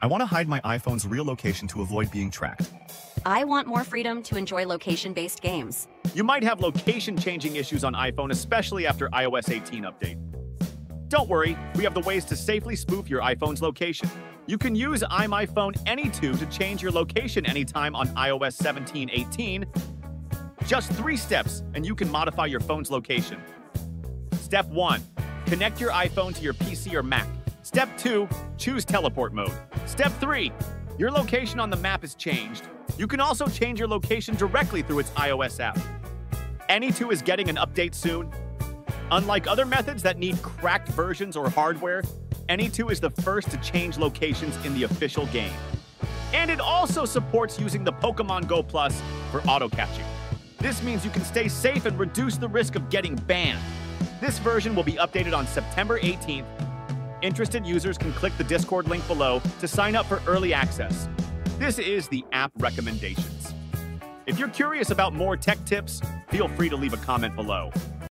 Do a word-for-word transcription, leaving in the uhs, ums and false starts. I want to hide my iPhone's real location to avoid being tracked. I want more freedom to enjoy location-based games. You might have location-changing issues on iPhone, especially after i O S eighteen update. Don't worry, we have the ways to safely spoof your iPhone's location. You can use iMyFone AnyTo to change your location anytime on i O S seventeen eighteen. Just three steps, and you can modify your phone's location. Step one, connect your iPhone to your P C or Mac. Step two, choose teleport mode. Step three, your location on the map is changed. You can also change your location directly through its iOS app. AnyTo is getting an update soon. Unlike other methods that need cracked versions or hardware, AnyTo is the first to change locations in the official game. And it also supports using the Pokemon Go Plus for auto-catching. This means you can stay safe and reduce the risk of getting banned. This version will be updated on September eighteenth. Interested users can click the Discord link below to sign up for early access. This is the app recommendations. If you're curious about more tech tips, feel free to leave a comment below.